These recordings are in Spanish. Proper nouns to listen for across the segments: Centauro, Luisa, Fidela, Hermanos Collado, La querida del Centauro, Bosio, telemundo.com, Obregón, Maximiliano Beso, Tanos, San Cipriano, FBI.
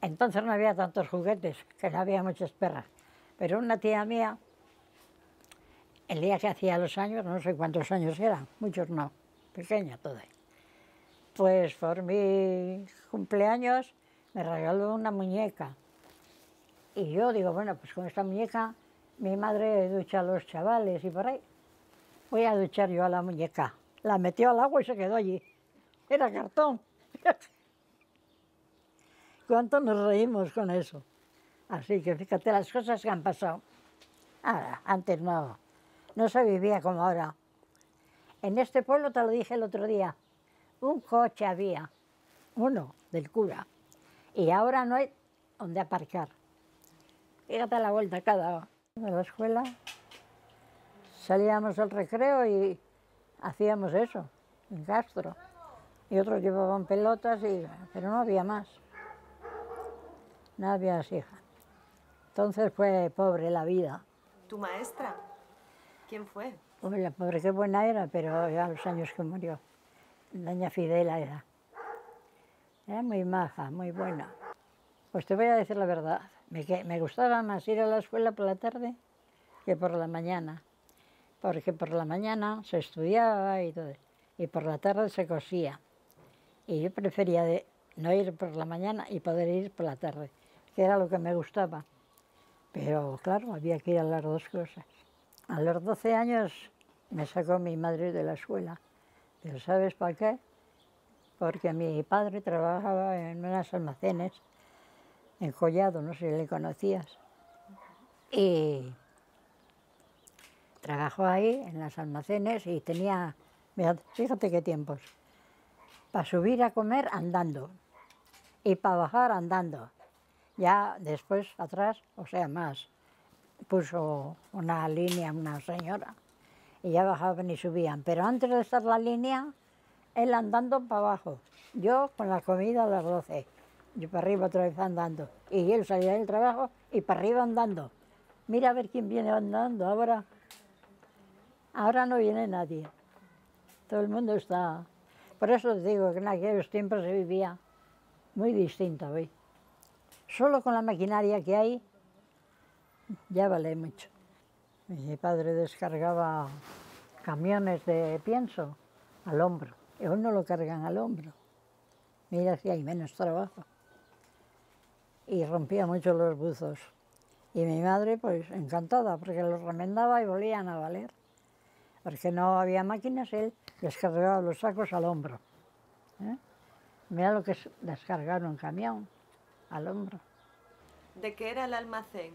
Entonces no había tantos juguetes, que no había muchas perras. Pero una tía mía, el día que hacía los años, no sé cuántos años eran, muchos no, pequeña toda, pues por mi cumpleaños me regaló una muñeca. Y yo digo, bueno, pues con esta muñeca mi madre ducha a los chavales y por ahí. Voy a duchar yo a la muñeca. La metió al agua y se quedó allí. Era cartón. ¿Cuánto nos reímos con eso? Así que fíjate las cosas que han pasado. Ahora, antes no se vivía como ahora. En este pueblo, te lo dije el otro día, un coche había, uno, del cura. Y ahora no hay donde aparcar. Fíjate la vuelta cada hora. De la escuela salíamos al recreo y hacíamos eso, en Castro. Y otros llevaban pelotas, pero no había más. No había hija. Entonces fue pobre la vida. ¿Tu maestra? ¿Quién fue? Pues la pobre, qué buena era, pero ya los años que murió. Doña Fidela era. Era muy maja, muy buena. Pues te voy a decir la verdad. Me gustaba más ir a la escuela por la tarde que por la mañana. Porque por la mañana se estudiaba y todo. Y por la tarde se cosía. Y yo prefería no ir por la mañana y poder ir por la tarde, que era lo que me gustaba. Pero claro, había que ir a las dos cosas. A los 12 años me sacó mi madre de la escuela. Pero ¿sabes para qué? Porque mi padre trabajaba en unos almacenes, en Collado, no sé si le conocías. Y trabajó ahí, en los almacenes, y tenía, mira, fíjate qué tiempos, para subir a comer andando. Y para bajar andando. Ya después, atrás, o sea, más, puso una línea una señora y ya bajaban y subían. Pero antes de estar la línea, él andando para abajo. Yo con la comida a las 12, yo para arriba otra vez andando. Y él salía del trabajo y para arriba andando. Mira a ver quién viene andando ahora. Ahora no viene nadie. Todo el mundo está. Por eso os digo que en aquellos tiempos se vivía muy distinto hoy. Solo con la maquinaria que hay, ya vale mucho. Mi padre descargaba camiones de pienso al hombro, y aún no lo cargan al hombro. Mira si hay menos trabajo. Y rompía mucho los buzos. Y mi madre, pues encantada, porque los remendaba y volvían a valer. Porque no había máquinas, él descargaba los sacos al hombro. ¿Eh? Mira lo que es descargar un camión al hombro. ¿De qué era el almacén?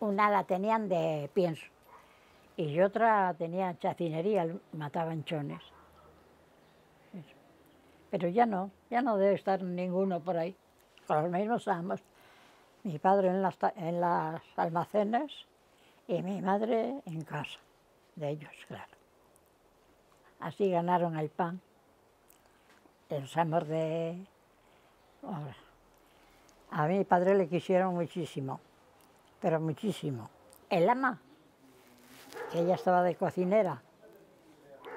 Una la tenían de pienso y otra tenía chacinería, mataban chones. Pero ya no debe estar ninguno por ahí, con los mismos amos. Mi padre en las almacenes y mi madre en casa, de ellos, claro. Así ganaron el pan. Los amos de... A mi padre le quisieron muchísimo, pero muchísimo. El ama, que ella estaba de cocinera,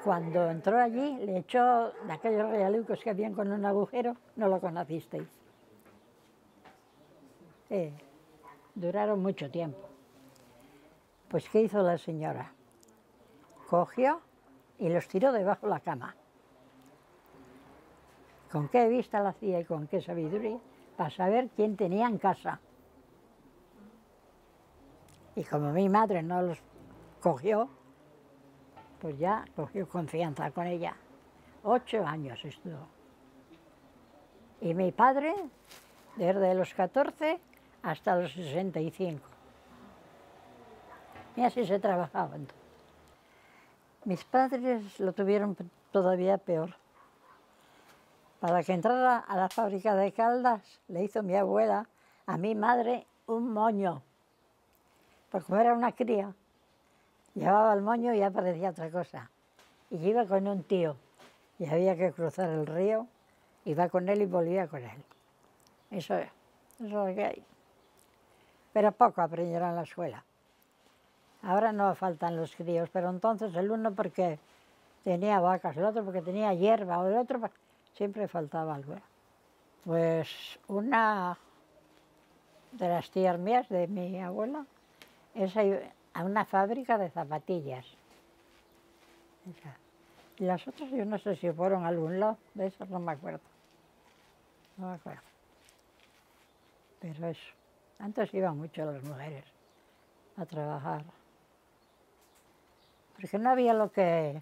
cuando entró allí le echó de aquellos realucos que habían con un agujero, no lo conocisteis. Duraron mucho tiempo. Pues ¿qué hizo la señora? Cogió y los tiró debajo de la cama. ¿Con qué vista la hacía y con qué sabiduría? Para saber quién tenía en casa. Y como mi madre no los cogió, pues ya cogió confianza con ella. 8 años estuvo. Y mi padre, desde los 14 hasta los 65. Y así se trabajaba entonces. Mis padres lo tuvieron todavía peor. Para que entrara a la fábrica de Caldas, le hizo mi abuela a mi madre un moño. Porque como era una cría, llevaba el moño y ya parecía otra cosa. Y yo iba con un tío, y había que cruzar el río, iba con él y volvía con él. Eso es lo que hay. Pero poco aprendieron en la escuela. Ahora no faltan los críos, pero entonces el uno porque tenía vacas, el otro porque tenía hierba, o el otro... Siempre faltaba algo. Pues una de las tías mías, de mi abuela, es a una fábrica de zapatillas. Esa. Y las otras yo no sé si fueron a algún lado, de esas no me acuerdo. No me acuerdo. Pero eso, antes iban mucho las mujeres a trabajar. Porque no había lo que...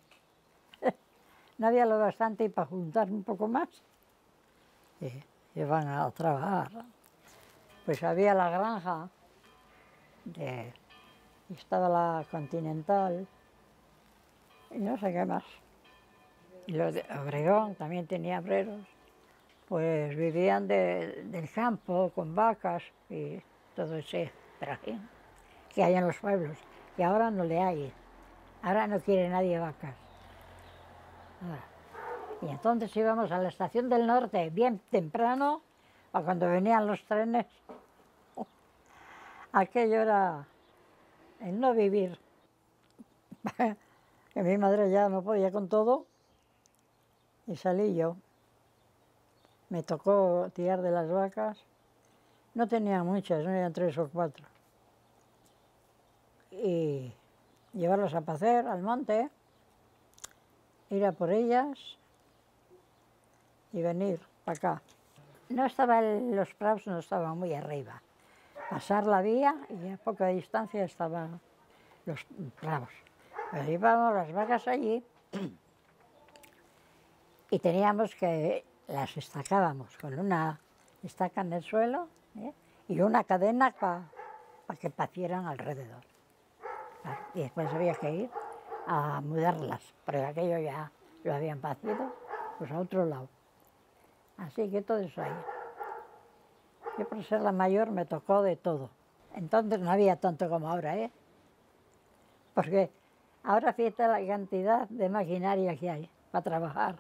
no había lo bastante y para juntar un poco más. Sí, iban a trabajar. Pues había la granja, y estaba la Continental, y no sé qué más. Y los de Obregón también tenía obreros. Pues vivían del campo, con vacas y todo ese trajín que hay en los pueblos. Y ahora no le hay. Ahora no quiere nadie vacas. Ahora. Y entonces íbamos a la Estación del Norte bien temprano, para cuando venían los trenes. Aquello era el no vivir. Que mi madre ya no podía con todo y salí yo. Me tocó tirar de las vacas. No tenía muchas, no eran 3 o 4. Y llevarlos a pacer al monte, ir a por ellas y venir para acá. No estaba los praus no estaban muy arriba. Pasar la vía y a poca distancia estaban los praus. Pero íbamos las vacas allí y teníamos que... las estacábamos con una estaca en el suelo, ¿eh? Y una cadena pa que pacieran alrededor. Y después había que ir a mudarlas, porque aquello ya lo habían pacido, pues a otro lado. Así que todo eso ahí. Yo por ser la mayor me tocó de todo. Entonces no había tanto como ahora, ¿eh? Porque ahora fíjate la cantidad de maquinaria que hay para trabajar.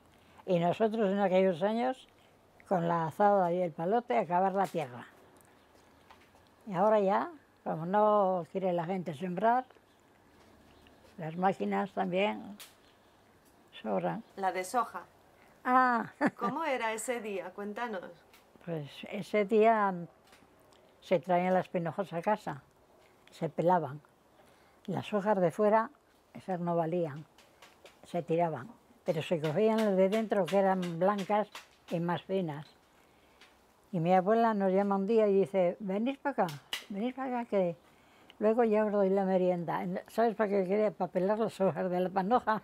Y nosotros en aquellos años, con la azada y el palote, acabar la tierra. Y ahora ya, como no quiere la gente sembrar, las máquinas también sobran. La deshoja. Ah. ¿Cómo era ese día? Cuéntanos. Pues ese día se traían las pinojas a casa, se pelaban. Las hojas de fuera, esas no valían, se tiraban. Pero se cogían las de dentro, que eran blancas y más finas. Y mi abuela nos llama un día y dice, venid para acá, que luego ya os doy la merienda. ¿Sabes para qué quería? Para pelar las hojas de la panoja.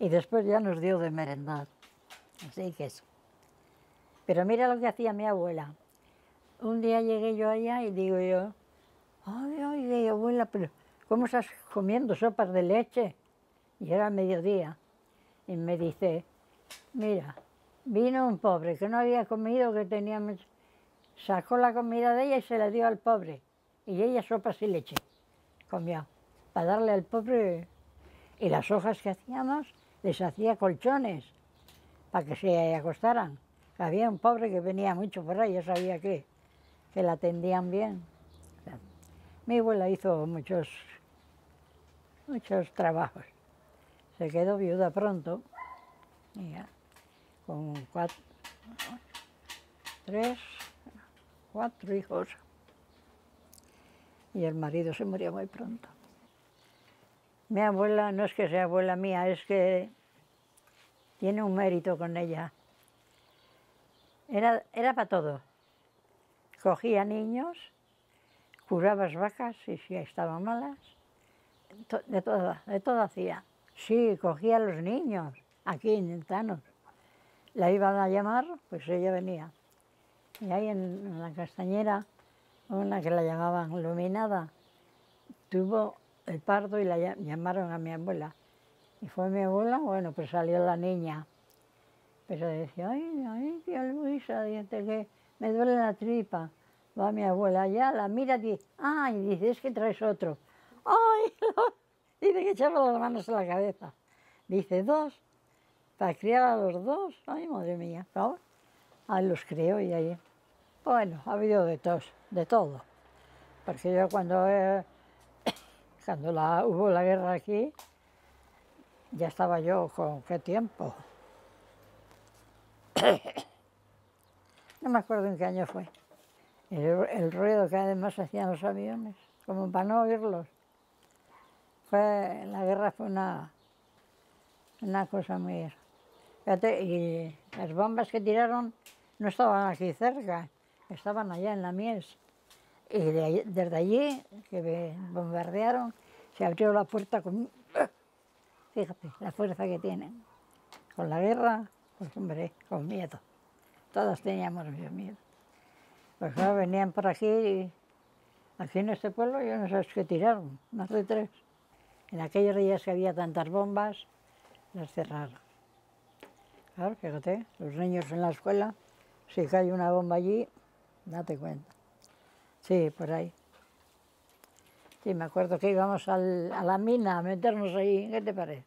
Y después ya nos dio de merendar. Así que eso. Pero mira lo que hacía mi abuela. Un día llegué yo allá y digo yo, ay, abuela, pero ¿cómo estás comiendo sopas de leche? Y era mediodía. Y me dice, mira, vino un pobre que no había comido, que teníamos, sacó la comida de ella y se la dio al pobre. Y ella sopas y leche comió, para darle al pobre. Y las hojas que hacíamos, les hacía colchones, para que se acostaran. Había un pobre que venía mucho por ahí, yo sabía que la atendían bien. O sea, mi abuela hizo muchos trabajos. Se quedó viuda pronto, ya, con 4 hijos, y el marido se murió muy pronto. Mi abuela, no es que sea abuela mía, es que tiene un mérito con ella. Era para todo. Cogía niños, curaba vacas, y si estaban malas, de todo hacía. Sí, cogía a los niños, aquí en Tanos. La iban a llamar, pues ella venía. Y ahí en la Castañera, una que la llamaban Iluminada, tuvo el parto y la llamaron a mi abuela. Y fue mi abuela, bueno, pues salió la niña. Pero decía, ay, tía Luisa, dice que me duele la tripa. Va mi abuela, ya la mira y dice, ay, dice, es que traes otro. Ay, tiene que echarle las manos a la cabeza. Dice, 2, para criar a los 2. Ay, madre mía, ¿no? Ahí los crió y ahí. Bueno, ha habido de todo. Porque yo cuando hubo la guerra aquí, ya estaba yo con qué tiempo. No me acuerdo en qué año fue. el ruido que además hacían los aviones, como para no oírlos. La guerra fue una cosa muy... Fíjate, y las bombas que tiraron no estaban aquí cerca, estaban allá en la Mies. Y desde allí, que me bombardearon, se abrió la puerta con... Fíjate, la fuerza que tienen. Con la guerra, pues hombre, con miedo. Todos teníamos mucho miedo. Pues claro, venían por aquí, y aquí en este pueblo, yo no sé qué tiraron, más de 3. En aquellos días que había tantas bombas, las cerraron. Claro, fíjate, los niños en la escuela, si cae una bomba allí, date cuenta. Sí, por ahí. Sí, me acuerdo que íbamos a la mina a meternos ahí, ¿qué te parece?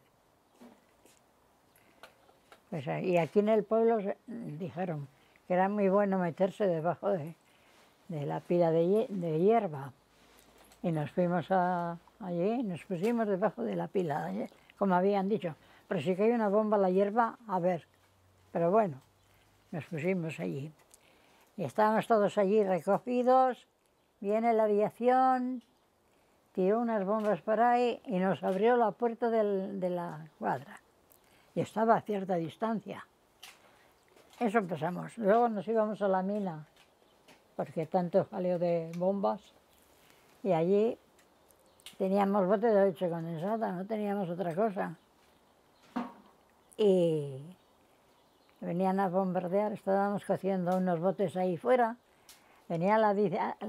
Pues, y aquí en el pueblo dijeron que era muy bueno meterse debajo de la pila de hierba. Y nos fuimos allí, nos pusimos debajo de la pila, como habían dicho. Pero si cae una bomba a la hierba, a ver. Pero bueno, nos pusimos allí. Y estábamos todos allí recogidos, viene la aviación... Tiró unas bombas por ahí y nos abrió la puerta de la cuadra. Y estaba a cierta distancia. Eso empezamos. Luego nos íbamos a la mina, porque tanto jaleo de bombas. Y allí teníamos bote de leche condensada, no teníamos otra cosa. Y venían a bombardear, estábamos cociendo unos botes ahí fuera. Venía la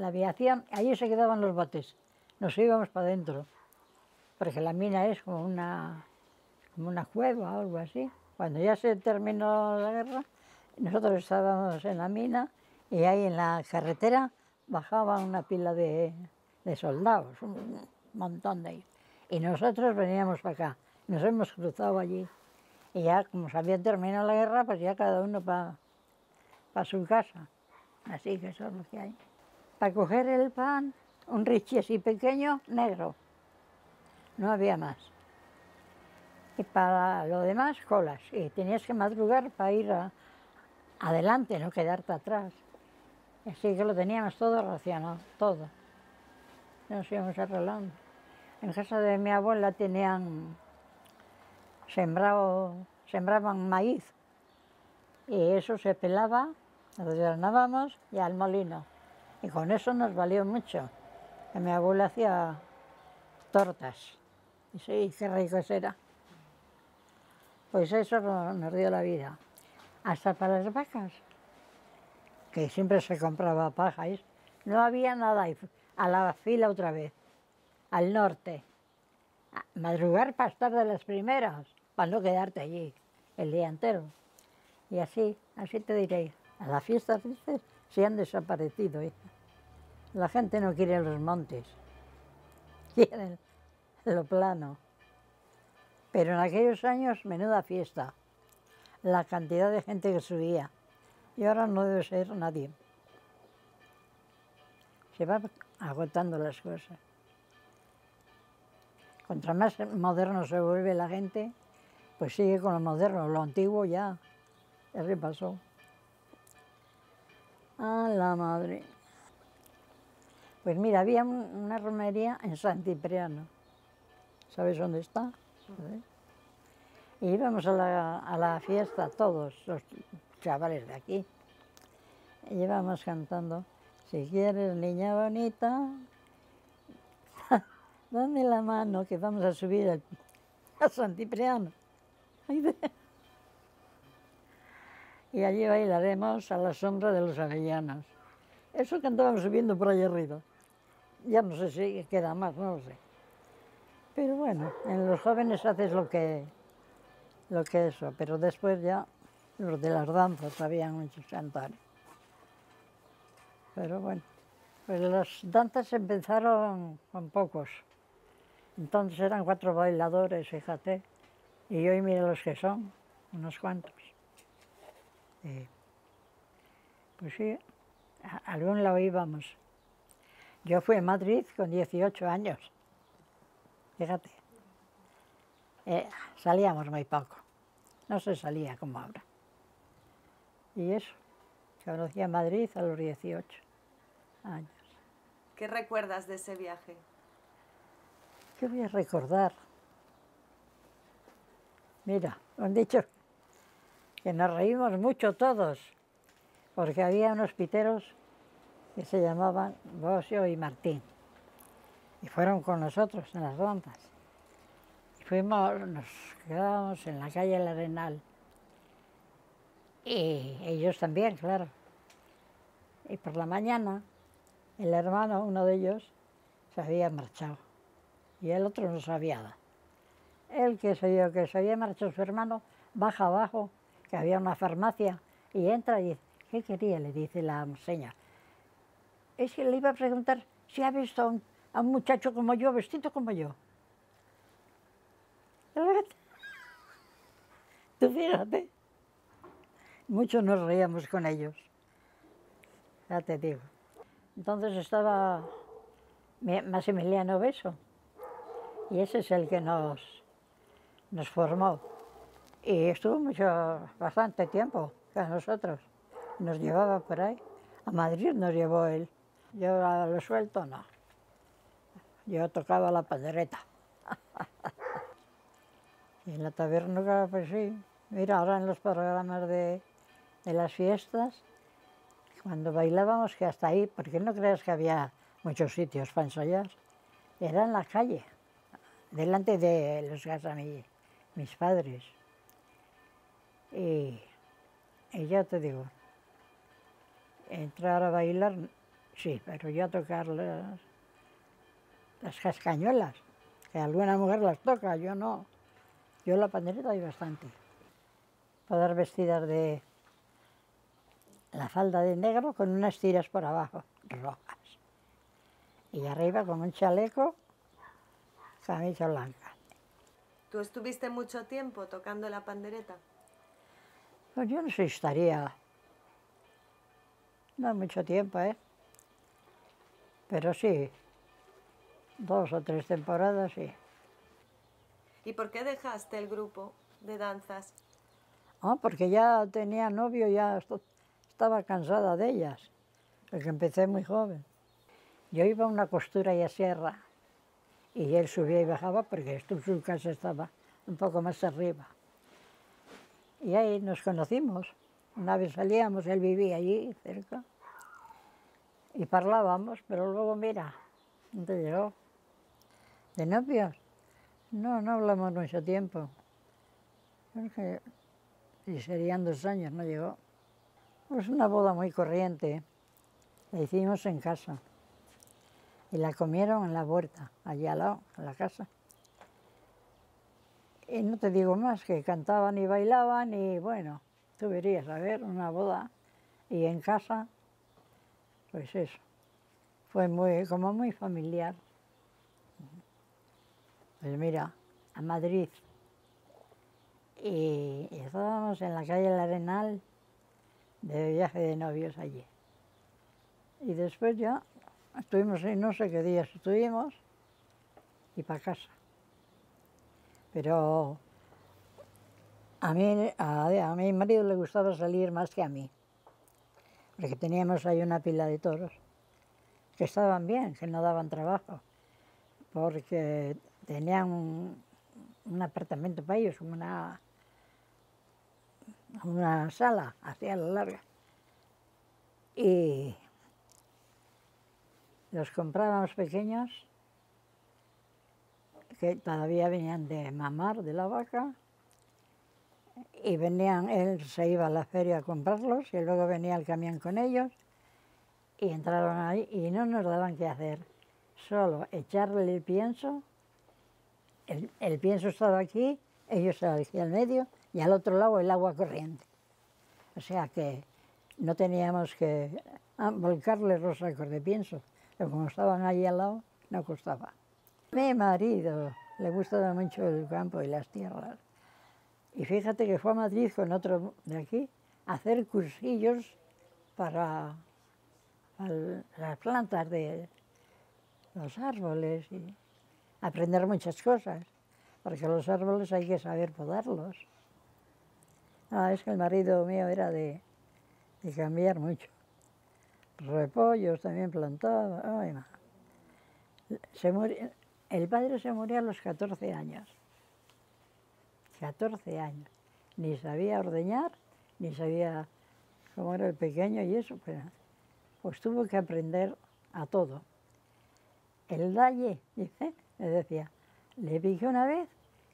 aviación, allí se quedaban los botes. Nos íbamos para adentro, porque la mina es como una cueva o algo así. Cuando ya se terminó la guerra, nosotros estábamos en la mina y ahí en la carretera bajaba una pila de soldados, un montón de ellos. Y nosotros veníamos para acá, nos hemos cruzado allí. Y ya como se había terminado la guerra, pues ya cada uno para su casa. Así que eso es lo que hay. Para coger el pan... Un richie así pequeño, negro. No había más. Y para lo demás, colas. Y tenías que madrugar para ir adelante, no quedarte atrás. Así que lo teníamos todo racionado, todo. Nos íbamos arreglando. En casa de mi abuela sembraban maíz. Y eso se pelaba, lo desgranábamos y al molino. Y con eso nos valió mucho. Mi abuela hacía tortas, y sí, qué ricos era. Pues eso nos dio la vida. Hasta para las vacas, que siempre se compraba paja. No había nada, y a la fila otra vez, al norte. Madrugar para estar de las primeras, para no quedarte allí el día entero. Y así te diré, a las fiestas se han desaparecido. La gente no quiere los montes, quieren lo plano. Pero en aquellos años, menuda fiesta, la cantidad de gente que subía. Y ahora no debe ser nadie. Se van agotando las cosas. Contra más moderno se vuelve la gente, pues sigue con lo moderno, lo antiguo ya repasó. ¡A la madre! Pues mira, había una romería en San Cipriano. ¿Sabes dónde está? ¿Sabes? Y íbamos a la fiesta todos, los chavales de aquí. Y íbamos cantando, si quieres niña bonita, dame la mano que vamos a subir a San Cipriano. Y allí bailaremos a la sombra de los avellanos. Eso que andaban subiendo por allá arriba. Ya no sé si queda más, no lo sé. Pero bueno, en los jóvenes haces lo que eso, pero después ya los de las danzas habían hecho cantar. Pero bueno, pues las danzas empezaron con pocos. Entonces eran 4 bailadores, fíjate. Y hoy mira los que son, unos cuantos. Y pues sí, a algún lado íbamos. Yo fui a Madrid con 18 años, fíjate. Salíamos muy poco, no se salía como ahora. Y eso, conocí a Madrid a los 18. años. ¿Qué recuerdas de ese viaje? ¿Qué voy a recordar? Mira, han dicho que nos reímos mucho todos, porque había unos piteros que se llamaban Bosio y Martín, y fueron con nosotros en las bandas. Y fuimos, nos quedábamos en la calle El Arenal, y ellos también, claro. Y por la mañana, el hermano, uno de ellos, se había marchado, y el otro no sabía nada. Él, que se había marchado su hermano, baja abajo, que había una farmacia, y entra y dice, ¿qué quería? Le dice la señora. Es que le iba a preguntar si ha visto a un muchacho como yo, vestido como yo. Tú fíjate. Muchos nos reíamos con ellos, ya te digo. Entonces estaba Maximiliano Beso, y ese es el que nos formó. Y estuvo bastante tiempo con nosotros. Nos llevaba por ahí. A Madrid nos llevó él. Yo a lo suelto, no. Yo tocaba la pandereta. Y en la taberna, pues sí. Mira, ahora en los programas de las fiestas, cuando bailábamos, que hasta ahí, porque no creas que había muchos sitios para ensayar, era en la calle, delante de los casas de mis padres. Y ya te digo, entrar a bailar, sí, pero yo a tocar las cascañuelas, que alguna mujer las toca, yo no. Yo la pandereta hay bastante. Poder vestidas de la falda de negro con unas tiras por abajo, rojas. Y arriba con un chaleco, camisa blanca. ¿Tú estuviste mucho tiempo tocando la pandereta? Pues yo no sé, estaría... No mucho tiempo, ¿eh? Pero sí, 2 o 3 temporadas, sí. ¿Y por qué dejaste el grupo de danzas? Ah, porque ya tenía novio, ya estaba cansada de ellas, porque empecé muy joven. Yo iba a una costura y a sierra, y él subía y bajaba, porque su casa estaba un poco más arriba. Y ahí nos conocimos. Una vez salíamos, él vivía allí, cerca, y parlábamos, pero luego, mira, ¿dónde llegó? ¿De novios? No, no hablamos mucho tiempo. Porque, y serían 2 años, no llegó. Pues una boda muy corriente, la hicimos en casa. Y la comieron en la huerta, allí al lado, en la casa. Y no te digo más, que cantaban y bailaban y bueno... Tú verías, a ver, una boda, y en casa, pues eso, fue como muy familiar. Pues mira, a Madrid, y estábamos en la calle El Arenal, de viaje de novios allí. Y después ya estuvimos ahí, no sé qué días estuvimos, y para casa. Pero... A mi marido le gustaba salir más que a mí, porque teníamos ahí una pila de toros, que estaban bien, que no daban trabajo, porque tenían un apartamento para ellos, una sala así a la larga, y los comprábamos pequeños, que todavía venían de mamar de la vaca, y venían, él se iba a la feria a comprarlos, y luego venía el camión con ellos, y entraron ahí, y no nos daban qué hacer, solo echarle el pienso, el pienso estaba aquí, ellos estaban aquí al medio, y al otro lado el agua corriente. O sea que no teníamos que volcarles los sacos de pienso, pero como estaban allí al lado, no costaba. A mi marido le gustaba mucho el campo y las tierras, y fíjate que fue a Madrid con otro de aquí a hacer cursillos para las plantas de los árboles y aprender muchas cosas, porque los árboles hay que saber podarlos. Ah, es que el marido mío era de cambiar mucho. repollos también plantaba. Ay, ma. El padre se murió a los 14 años. 14 años. Ni sabía ordeñar, ni sabía cómo era el pequeño y eso. Pues tuvo que aprender a todo. El dalle, dice, me decía, le piqué una vez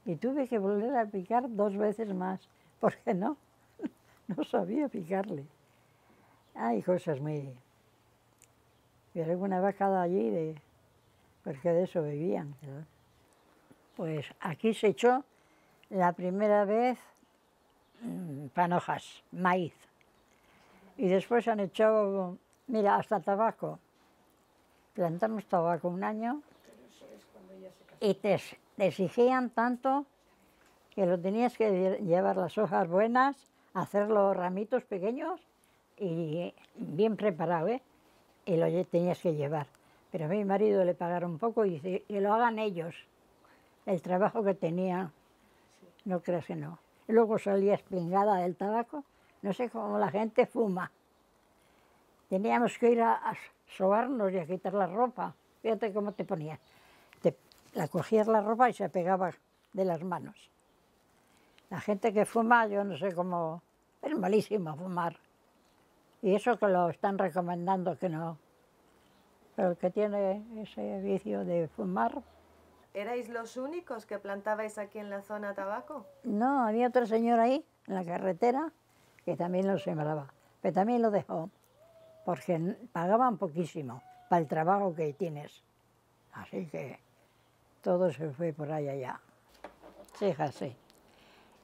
y tuve que volver a picar 2 veces más, porque no sabía picarle. Hay cosas muy... Pero alguna vez cada allí, porque de eso vivían. Pues aquí se echó la primera vez panojas, maíz. Y después han echado, mira, hasta tabaco. Plantamos tabaco un año y te exigían tanto que lo tenías que llevar las hojas buenas, hacer los ramitos pequeños y bien preparado, ¿eh? Y lo tenías que llevar. Pero a mi marido le pagaron poco y dice que lo hagan ellos, el trabajo que tenía, no creas que no. Y luego salía espingada del tabaco, no sé cómo la gente fuma. Teníamos que ir a sobarnos y a quitar la ropa, fíjate cómo te ponías. La cogías la ropa y se pegaba de las manos. La gente que fuma, yo no sé cómo, es malísimo fumar. Y eso que lo están recomendando que no. Pero el que tiene ese vicio de fumar... ¿Erais los únicos que plantabais aquí en la zona tabaco? No, había otra señora ahí, en la carretera, que también lo sembraba. Pero también lo dejó, porque pagaban poquísimo para el trabajo que tienes. Así que todo se fue por ahí allá. Fíjate.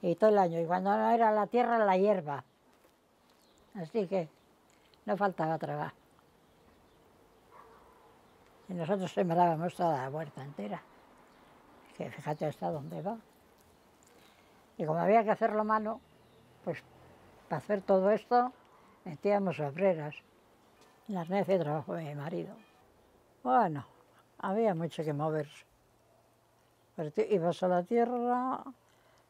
Y todo el año. Y cuando no era la tierra, la hierba. Así que no faltaba trabajo. Y nosotros sembrábamos toda la huerta entera. Que fíjate hasta dónde va. Y como había que hacerlo a mano, pues para hacer todo esto metíamos obreras. Las necias trabajó mi marido. Bueno, había mucho que moverse. Pero tú ibas a la tierra,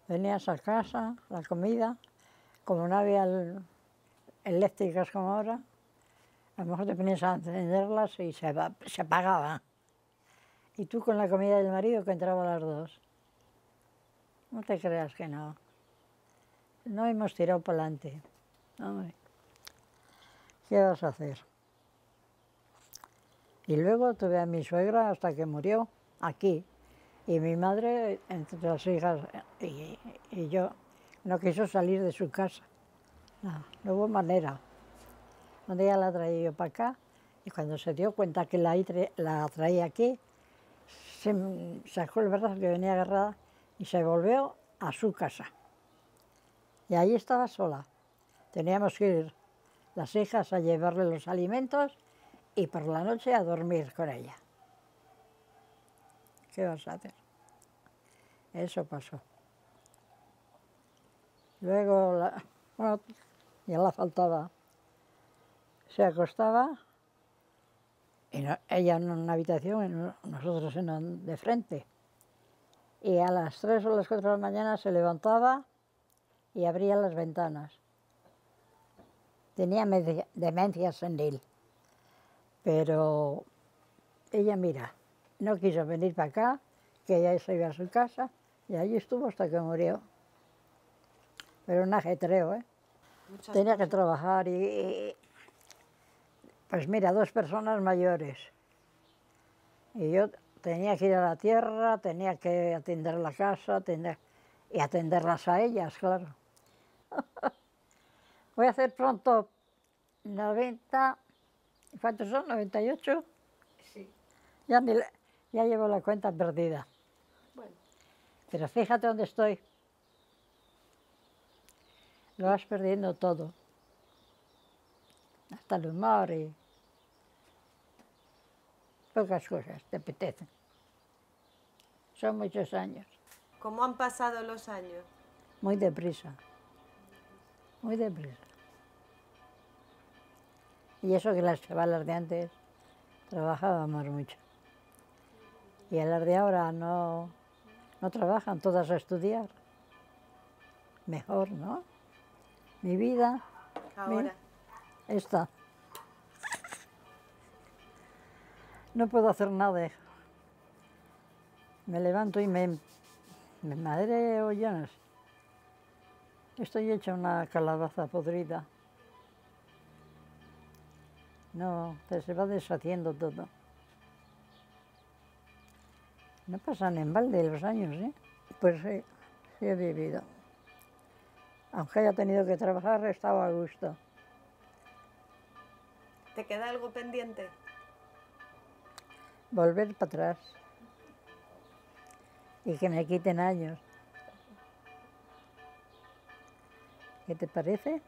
venías a casa, la comida, como no había eléctricas como ahora, a lo mejor te ponías a encenderlas y se apagaban. Y tú con la comida del marido que entraba a las 2. No te creas que no. No hemos tirado para adelante. Hombre, ¿qué vas a hacer? Y luego tuve a mi suegra hasta que murió aquí. Y mi madre, entre las hijas y yo, no quiso salir de su casa. No hubo manera. Un día la traía yo para acá y cuando se dio cuenta que la traía aquí, se sacó el brazo que venía agarrada y se volvió a su casa. Y ahí estaba sola. Teníamos que ir las hijas a llevarle los alimentos y por la noche a dormir con ella. ¿Qué vas a hacer? Eso pasó. Luego, bueno, ya la faltaba. Se acostaba, ella en una habitación y nosotros de frente. Y a las 3 o las 4 de la mañana se levantaba y abría las ventanas. Tenía demencia senil. Pero ella, mira, no quiso venir para acá, que ella se iba a su casa, y allí estuvo hasta que murió. Pero un ajetreo, ¿eh? Tenía que trabajar y... Pues mira, 2 personas mayores. Y yo tenía que ir a la tierra, tenía que atender la casa, y atenderlas a ellas, claro. Voy a hacer pronto 90... ¿Cuántos son? ¿98? Sí. Ya llevo la cuenta perdida. Bueno. Pero fíjate dónde estoy. Lo vas perdiendo todo. Hasta el humor y... Pocas cosas te apetecen. Son muchos años. ¿Cómo han pasado los años? Muy deprisa. Muy deprisa. Y eso que las chavalas de antes trabajábamos mucho. Y las de ahora no trabajan, todas a estudiar. Mejor, ¿no? Mi vida... Ahora. Esta. No puedo hacer nada. Me levanto y me madreo, ya no sé. Estoy hecha una calabaza podrida. No, se va deshaciendo todo. No pasan en balde los años, ¿eh? Pues sí, sí he vivido. Aunque haya tenido que trabajar, he estado a gusto. ¿Te queda algo pendiente? Volver para atrás. Y que me quiten años. ¿Qué te parece?